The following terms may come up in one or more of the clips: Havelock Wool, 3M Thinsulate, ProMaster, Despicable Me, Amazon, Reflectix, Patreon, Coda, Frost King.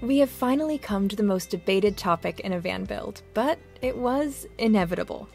We have finally come to the most debated topic in a van build, but it was inevitable.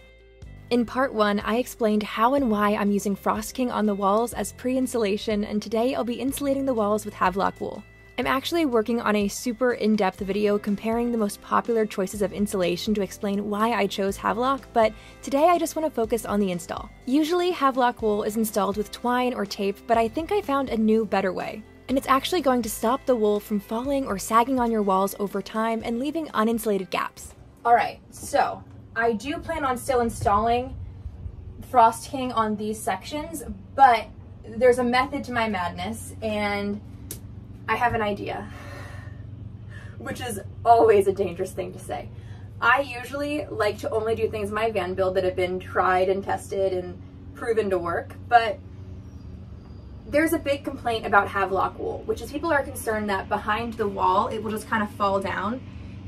In part one, I explained how and why I'm using Frost King on the walls as pre-insulation, and today I'll be insulating the walls with Havelock wool. I'm actually working on a super in-depth video comparing the most popular choices of insulation to explain why I chose Havelock, but today I just want to focus on the install. Usually Havelock wool is installed with twine or tape, but I think I found a new, better way. And it's actually going to stop the wool from falling or sagging on your walls over time and leaving uninsulated gaps. All right, so I do plan on still installing Frost King on these sections, but there's a method to my madness, and I have an idea, which is always a dangerous thing to say. I usually like to only do things in my van build that have been tried and tested and proven to work, but there's a big complaint about Havelock wool, which is people are concerned that behind the wall, it will just kind of fall down.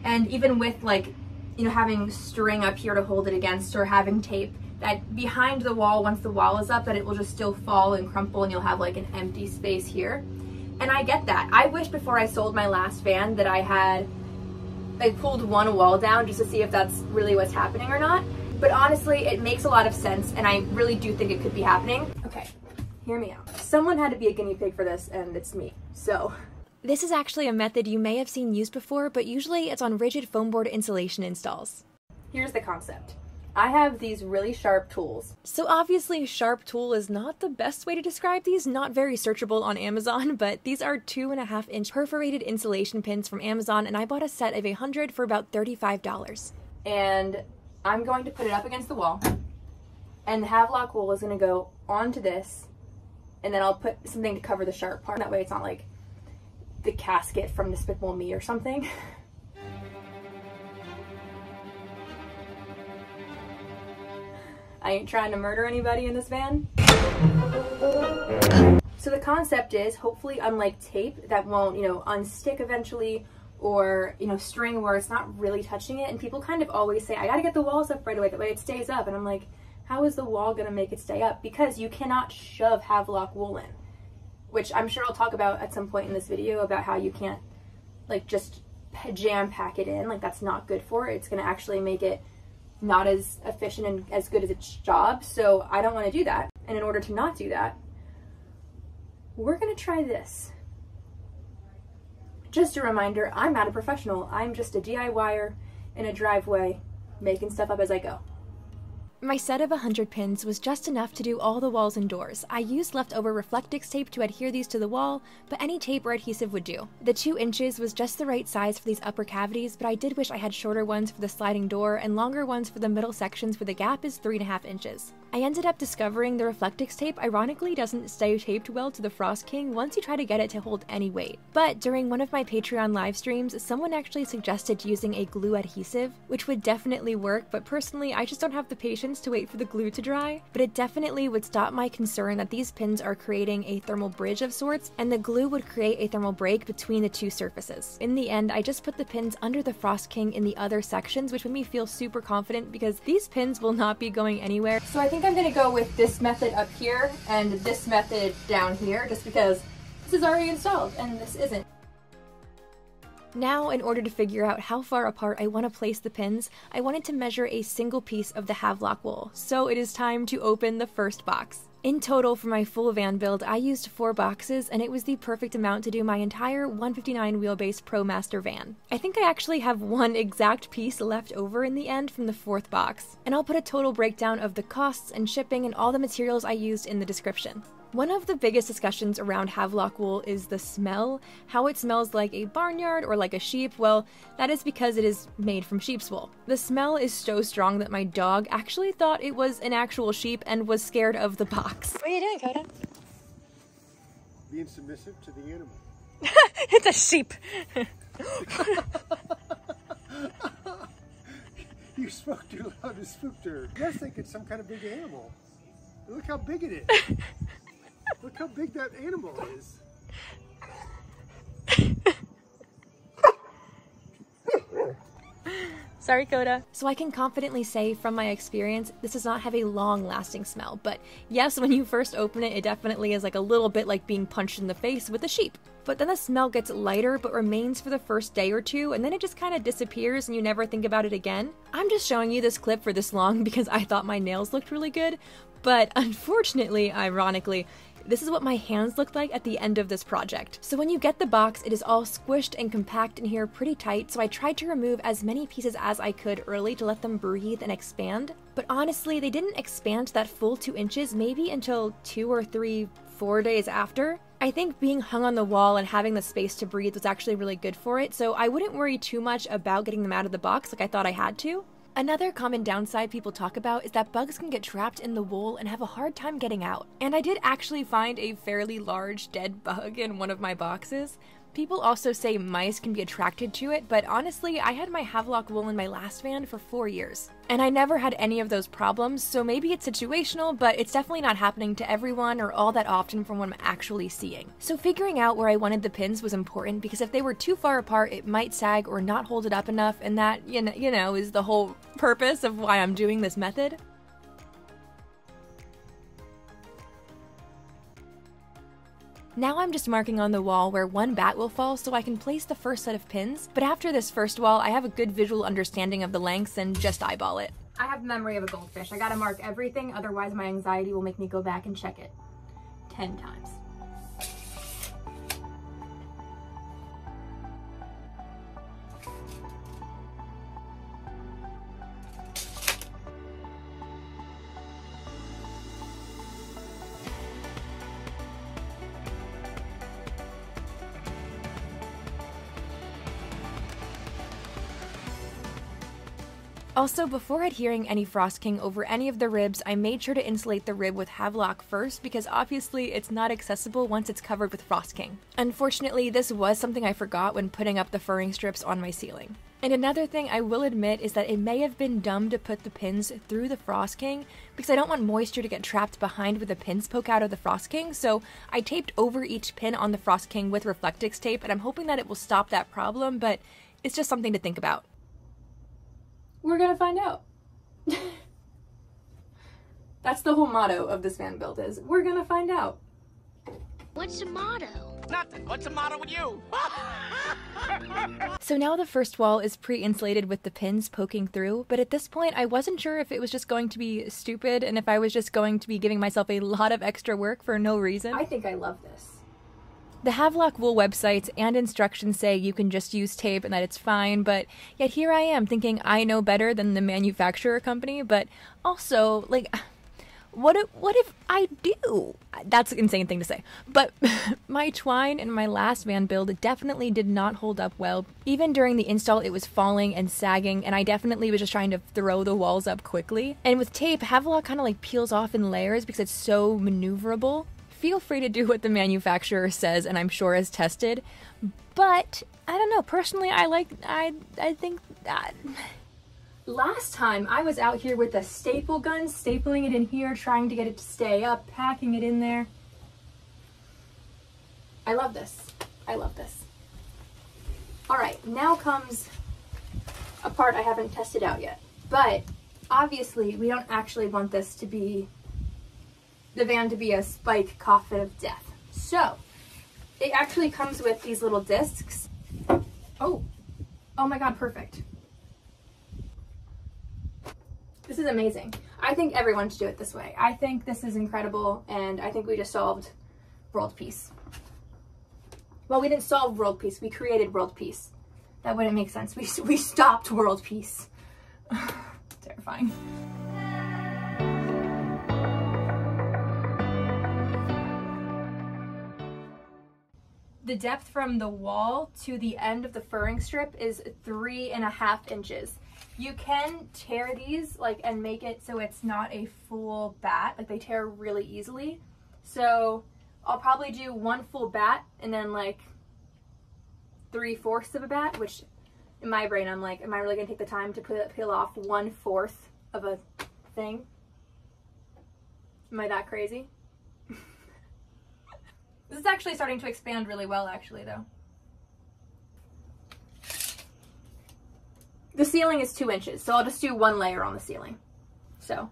And even with, like, you know, having string up here to hold it against or having tape, that behind the wall, once the wall is up, that it will just still fall and crumple and you'll have like an empty space here. And I get that. I wish before I sold my last van that I pulled one wall down just to see if that's really what's happening or not. But honestly, it makes a lot of sense, and I really do think it could be happening. Okay, hear me out. Someone had to be a guinea pig for this, and it's me, so. This is actually a method you may have seen used before, but usually it's on rigid foam board insulation installs. Here's the concept. I have these really sharp tools. So obviously sharp tool is not the best way to describe these, not very searchable on Amazon, but these are 2.5-inch perforated insulation pins from Amazon, and I bought a set of 100 for about $35. And I'm going to put it up against the wall, and the Havelock wool is gonna go onto this, and then I'll put something to cover the sharp part. That way it's not like the casket from Despicable Me or something. I ain't trying to murder anybody in this van. So the concept is, hopefully, unlike tape that won't, you know, unstick eventually, or, you know, string where it's not really touching it. And people kind of always say, I gotta get the walls up right away, that way it stays up. And I'm like, how is the wall gonna make it stay up? Because you cannot shove Havelock wool in, which I'm sure I'll talk about at some point in this video about how you can't, like, just jam pack it in. Like, that's not good for it. It's gonna actually make it not as efficient and as good as its job, so I don't want to do that. And in order to not do that, we're gonna try this. Just a reminder, I'm not a professional. I'm just a DIYer in a driveway, making stuff up as I go. My set of 100 pins was just enough to do all the walls and doors. I used leftover Reflectix tape to adhere these to the wall, but any tape or adhesive would do. The 2 inches was just the right size for these upper cavities, but I did wish I had shorter ones for the sliding door and longer ones for the middle sections where the gap is 3.5 inches. I ended up discovering the Reflectix tape ironically doesn't stay taped well to the Frost King once you try to get it to hold any weight. But during one of my Patreon live streams, someone actually suggested using a glue adhesive, which would definitely work, but personally I just don't have the patience to wait for the glue to dry, but it definitely would stop my concern that these pins are creating a thermal bridge of sorts, and the glue would create a thermal break between the two surfaces. In the end, I just put the pins under the Frost King in the other sections, which made me feel super confident because these pins will not be going anywhere. So I think I'm gonna go with this method up here and this method down here, just because this is already installed and this isn't. Now, in order to figure out how far apart I want to place the pins, I wanted to measure a single piece of the Havelock wool, so it is time to open the first box. In total, for my full van build, I used 4 boxes, and it was the perfect amount to do my entire 159 wheelbase ProMaster van. I think I actually have one exact piece left over in the end from the 4th box, and I'll put a total breakdown of the costs and shipping and all the materials I used in the description. One of the biggest discussions around Havelock wool is the smell, how it smells like a barnyard or like a sheep. Well, that is because it is made from sheep's wool. The smell is so strong that my dog actually thought it was an actual sheep and was scared of the box. What are you doing, Coda? Being submissive to the animal. It's a sheep. You spoke too loud and spooked her. You guys think it's some kind of big animal. Look how big it is. Look how big that animal is. Sorry, Coda. So I can confidently say from my experience, this does not have a long-lasting smell, but yes, when you first open it, it definitely is like a little bit like being punched in the face with a sheep. but then the smell gets lighter but remains for the first day or two, and then it just kind of disappears and you never think about it again. I'm just showing you this clip for this long because I thought my nails looked really good, but unfortunately, ironically, this is what my hands looked like at the end of this project. So when you get the box, it is all squished and compact in here pretty tight, so I tried to remove as many pieces as I could early to let them breathe and expand. But honestly, they didn't expand that full 2 inches maybe until 2 or 3, 4 days after. I think being hung on the wall and having the space to breathe was actually really good for it, so I wouldn't worry too much about getting them out of the box like I thought I had to. Another common downside people talk about is that bugs can get trapped in the wool and have a hard time getting out. And I did actually find a fairly large dead bug in one of my boxes. People also say mice can be attracted to it, but honestly, I had my Havelock wool in my last van for 4 years, and I never had any of those problems, so maybe it's situational, but it's definitely not happening to everyone or all that often from what I'm actually seeing. So figuring out where I wanted the pins was important, because if they were too far apart, it might sag or not hold it up enough, and that, you know, is the whole purpose of why I'm doing this method. Now I'm just marking on the wall where one bat will fall so I can place the first set of pins, but after this first wall, I have a good visual understanding of the lengths and just eyeball it. I have memory of a goldfish. I gotta mark everything, otherwise my anxiety will make me go back and check it 10 times. Also, before adhering any Frost King over any of the ribs, I made sure to insulate the rib with Havelock first, because obviously it's not accessible once it's covered with Frost King. Unfortunately, this was something I forgot when putting up the furring strips on my ceiling. And another thing I will admit is that it may have been dumb to put the pins through the Frost King, because I don't want moisture to get trapped behind where the pins poke out of the Frost King, so I taped over each pin on the Frost King with Reflectix tape, and I'm hoping that it will stop that problem, but it's just something to think about. We're gonna find out. That's the whole motto of this van build is, we're gonna find out. What's the motto? Nothing, what's the motto with you? So now the first wall is pre-insulated with the pins poking through, but at this point I wasn't sure if it was just going to be stupid and if I was just going to be giving myself a lot of extra work for no reason. I think I love this. The Havelock Wool websites and instructions say you can just use tape and that it's fine, but yet here I am thinking I know better than the manufacturer company, but also, like, what if I do? That's an insane thing to say. But my twine in my last van build definitely did not hold up well. Even during the install, it was falling and sagging, and I definitely was just trying to throw the walls up quickly. And with tape, Havelock kind of like peels off in layers because it's so maneuverable. Feel free to do what the manufacturer says and I'm sure is tested, but I don't know, personally I think that. Last time I was out here with a staple gun, stapling it in here, trying to get it to stay up, packing it in there. I love this. I love this. All right, now comes a part I haven't tested out yet, but obviously we don't actually want this to be the van to be a spike coffin of death. So, it actually comes with these little discs. Oh, oh my God, perfect. This is amazing. I think everyone should do it this way. I think this is incredible, and I think we just solved world peace. Well, we didn't solve world peace, we created world peace. That wouldn't make sense. We stopped world peace. Terrifying. The depth from the wall to the end of the furring strip is 3.5 inches. You can tear these like and make it so it's not a full bat, like they tear really easily. So I'll probably do one full bat and then like 3/4 of a bat, which in my brain I'm like, am I really gonna take the time to peel off 1/4 of a thing? Am I that crazy? This is actually starting to expand really well, actually, though. The ceiling is 2 inches, so I'll just do one layer on the ceiling. So,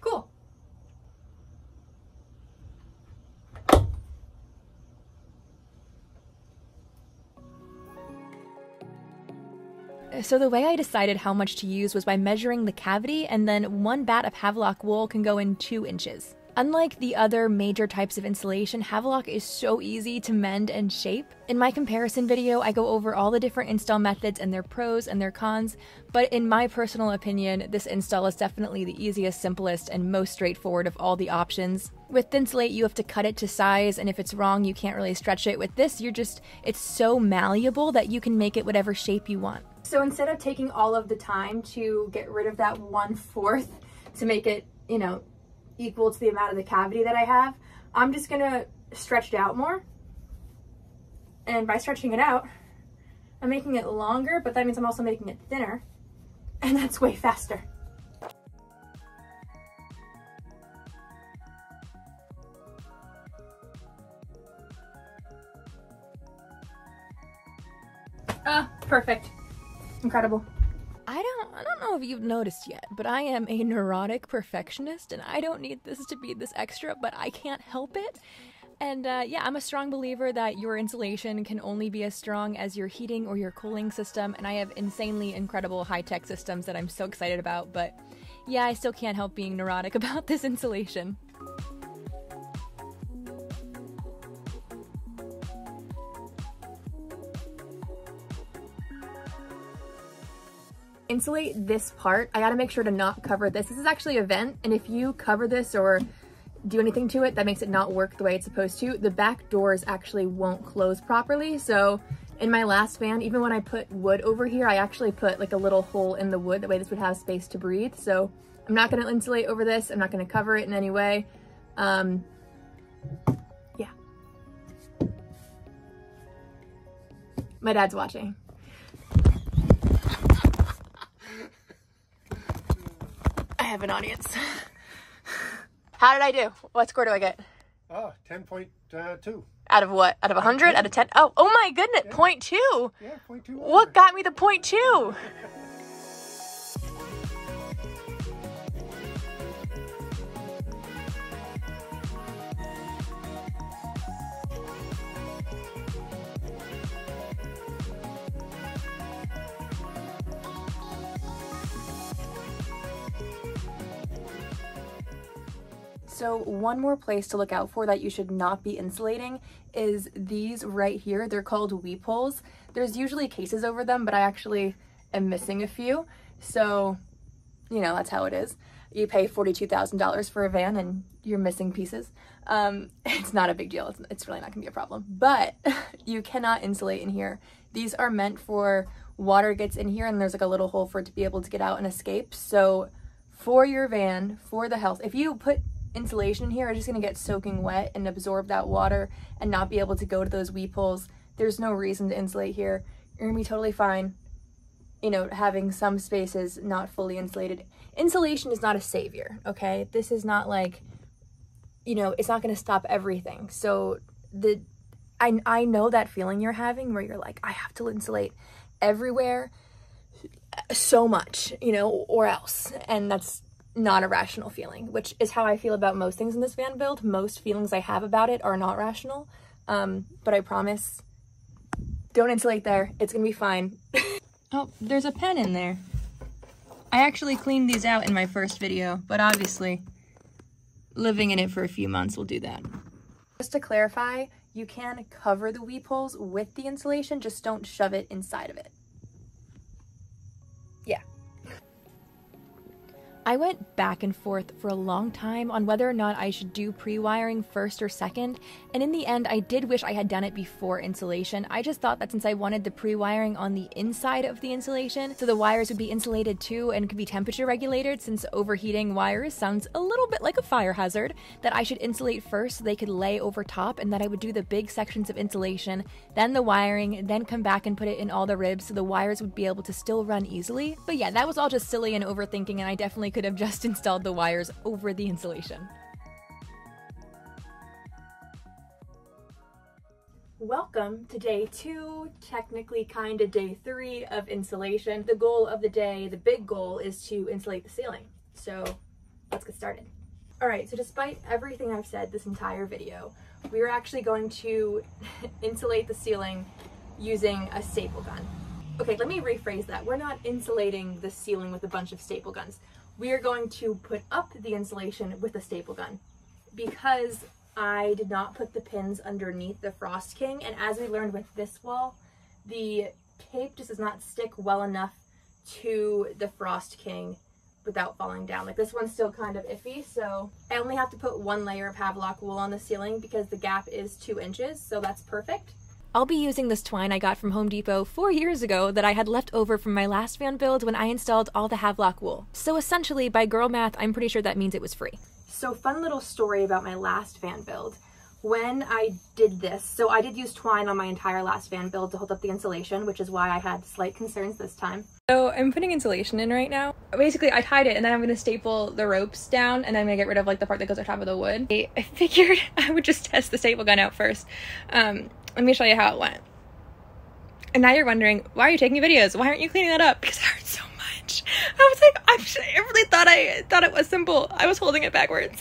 cool. So the way I decided how much to use was by measuring the cavity, and then one bat of Havelock wool can go in 2 inches. Unlike the other major types of insulation, Havelock is so easy to mend and shape. In my comparison video, I go over all the different install methods and their pros and their cons, but in my personal opinion, this install is definitely the easiest, simplest, and most straightforward of all the options. With Thinsulate, you have to cut it to size, and if it's wrong, you can't really stretch it. With this, it's so malleable that you can make it whatever shape you want. So instead of taking all of the time to get rid of that 1/4 to make it, you know, equal to the amount of the cavity that I have, I'm just gonna stretch it out more. And by stretching it out, I'm making it longer, but that means I'm also making it thinner, and that's way faster. Ah, perfect. Incredible. I don't know if you've noticed yet, but I am a neurotic perfectionist, and I don't need this to be this extra, but I can't help it. And yeah, I'm a strong believer that your insulation can only be as strong as your heating or your cooling system, and I have insanely incredible high-tech systems that I'm so excited about, but yeah, I still can't help being neurotic about this insulation. Insulate this part, I gotta make sure to not cover this. This is actually a vent, and if you cover this or do anything to it that makes it not work the way it's supposed to, the back doors actually won't close properly. So in my last van, even when I put wood over here, I actually put like a little hole in the wood, that way this would have space to breathe. So I'm not gonna insulate over this, I'm not gonna cover it in any way. Yeah. My dad's watching. I have an audience. How did I do? What score do I get? Oh, 10.2. Out of what? Out of 100? Out of 10? Oh, oh my goodness, yeah. 0.2. Yeah, 0.2. What got me the 0.2? So one more place to look out for that you should not be insulating is these right here. They're called weep holes. There's usually cases over them, but I actually am missing a few. So, you know, that's how it is. You pay $42,000 for a van and you're missing pieces. It's not a big deal. It's really not gonna be a problem, but you cannot insulate in here. These are meant for water gets in here and there's like a little hole for it to be able to get out and escape. So for your van, for the health, if you put insulation in here, are just going to get soaking wet and absorb that water and not be able to go to those weep holes. There's no reason to insulate here. You're going to be totally fine, you know, having some spaces not fully insulated. Insulation is not a savior, okay? This is not like, you know, it's not going to stop everything. So I know that feeling you're having where you're like, I have to insulate everywhere so much, you know, or else. And that's not a rational feeling, which is how I feel about most things in this van build. Most feelings I have about it are not rational, but I promise, don't insulate there. It's gonna be fine. Oh, there's a pen in there. I actually cleaned these out in my first video, but obviously living in it for a few months will do that. Just to clarify, you can cover the weep holes with the insulation, just don't shove it inside of it. Yeah. I went back and forth for a long time on whether or not I should do pre-wiring first or second, and in the end I did wish I had done it before insulation. I just thought that since I wanted the pre-wiring on the inside of the insulation, so the wires would be insulated too and could be temperature regulated, since overheating wires sounds a little bit like a fire hazard, that I should insulate first so they could lay over top, and that I would do the big sections of insulation, then the wiring, then come back and put it in all the ribs so the wires would be able to still run easily. But yeah, that was all just silly and overthinking, and I definitely could have just installed the wires over the insulation. Welcome to day 2, technically kind of day 3 of insulation. The goal of the day, the big goal, is to insulate the ceiling. So let's get started. All right, so despite everything I've said this entire video, we're actually going to insulate the ceiling using a staple gun. Okay, let me rephrase that. We're not insulating the ceiling with a bunch of staple guns. We are going to put up the insulation with a staple gun, because I did not put the pins underneath the Frost King, and as we learned with this wall, the tape just does not stick well enough to the Frost King without falling down. Like, this one's still kind of iffy, so I only have to put one layer of Havelock wool on the ceiling because the gap is 2 inches, so that's perfect. I'll be using this twine I got from Home Depot 4 years ago that I had left over from my last fan build when I installed all the Havelock wool. So essentially, by girl math, I'm pretty sure that means it was free. So fun little story about my last fan build. When I did this, so I did use twine on my entire last fan build to hold up the insulation, which is why I had slight concerns this time. So I'm putting insulation in right now. Basically, I tied it and then I'm gonna staple the ropes down and I'm gonna get rid of like the part that goes on top of the wood. I figured I would just test the staple gun out first. Let me show you how it went. And now you're wondering, why are you taking videos? Why aren't you cleaning that up? Because it hurts so much. I was like, I really thought it was simple. I was holding it backwards.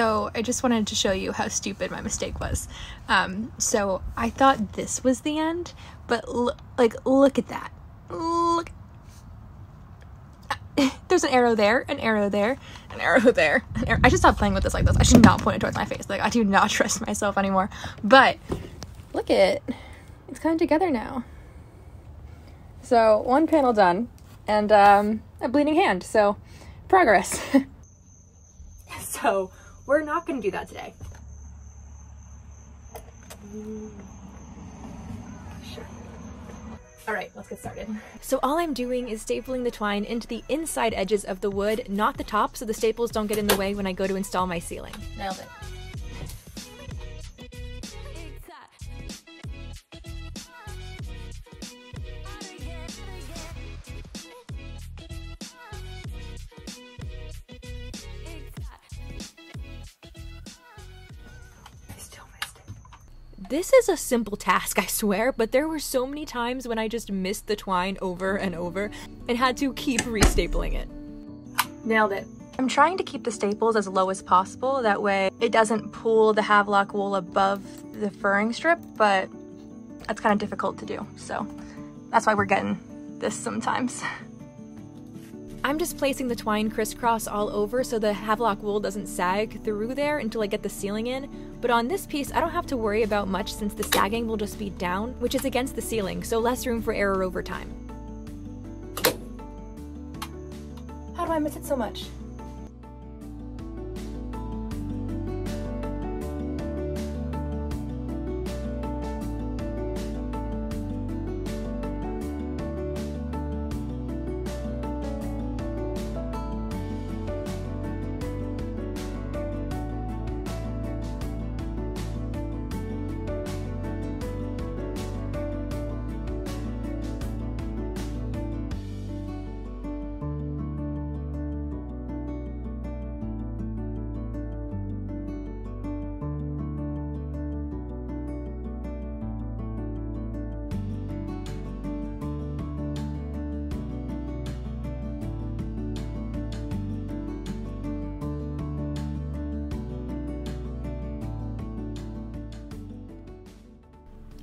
So I just wanted to show you how stupid my mistake was. So I thought this was the end, but look at that. Look. There's an arrow there, an arrow there, an arrow there. An arrow. I should stop playing with this like this. I should not point it towards my face. Like, I do not trust myself anymore. But look at it. It's coming together now. So one panel done and a bleeding hand. So progress. So we're not going to do that today. Sure. All right, let's get started. So all I'm doing is stapling the twine into the inside edges of the wood, not the top, so the staples don't get in the way when I go to install my ceiling. Nailed it. This is a simple task, I swear, but there were so many times when I just missed the twine over and over and had to keep restapling it. Nailed it. I'm trying to keep the staples as low as possible, that way it doesn't pull the Havelock wool above the furring strip, but that's kind of difficult to do, so that's why we're getting this sometimes. I'm just placing the twine crisscross all over so the Havelock wool doesn't sag through there until I get the ceiling in, but on this piece I don't have to worry about much since the sagging will just be down, which is against the ceiling, so less room for error over time. How do I miss it so much?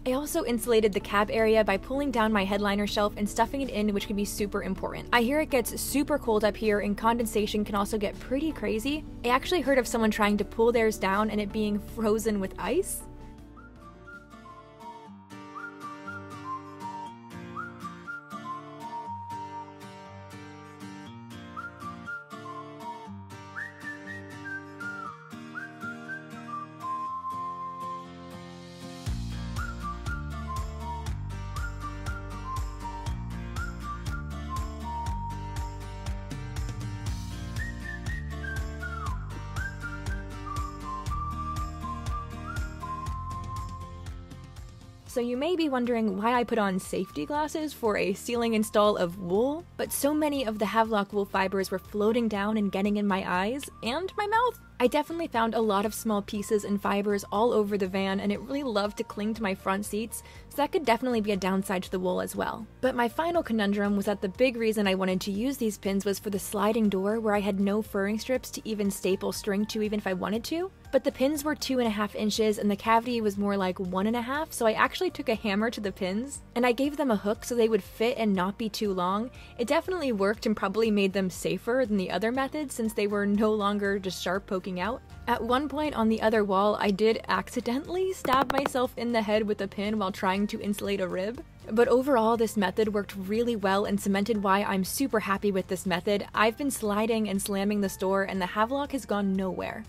I also insulated the cab area by pulling down my headliner shelf and stuffing it in, which can be super important. I hear it gets super cold up here and condensation can also get pretty crazy. I actually heard of someone trying to pull theirs down and it being frozen with ice. So you may be wondering why I put on safety glasses for a ceiling install of wool, but so many of the Havelock wool fibers were floating down and getting in my eyes and my mouth. I definitely found a lot of small pieces and fibers all over the van, and it really loved to cling to my front seats, so that could definitely be a downside to the wool as well. But my final conundrum was that the big reason I wanted to use these pins was for the sliding door, where I had no furring strips to even staple string to even if I wanted to. But the pins were 2.5 inches and the cavity was more like 1.5, so I actually took a hammer to the pins and I gave them a hook so they would fit and not be too long. It definitely worked and probably made them safer than the other method, since they were no longer just sharp poking out. At one point on the other wall, I did accidentally stab myself in the head with a pin while trying to insulate a rib. But overall, this method worked really well and cemented why I'm super happy with this method. I've been sliding and slamming this door and the Havelock has gone nowhere.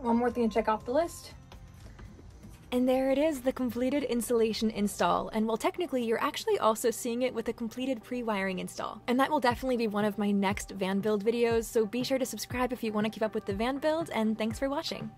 One more thing to check off the list. And there it is, the completed insulation install. And well, technically you're actually also seeing it with a completed pre-wiring install. And that will definitely be one of my next van build videos, so be sure to subscribe if you want to keep up with the van build, and thanks for watching.